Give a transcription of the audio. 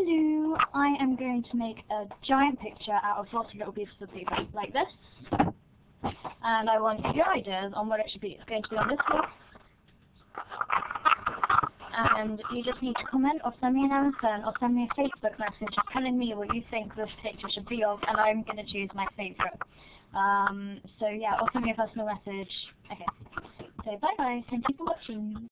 Hello, I am going to make a giant picture out of lots of little pieces of paper, like this. And I want your ideas on what it should be. It's going to be on this one. And you just need to comment or send me an answer or send me a Facebook message telling me what you think this picture should be of, and I'm going to choose my favourite. So yeah, or send me a personal message. Okay. So bye bye, thank you for watching.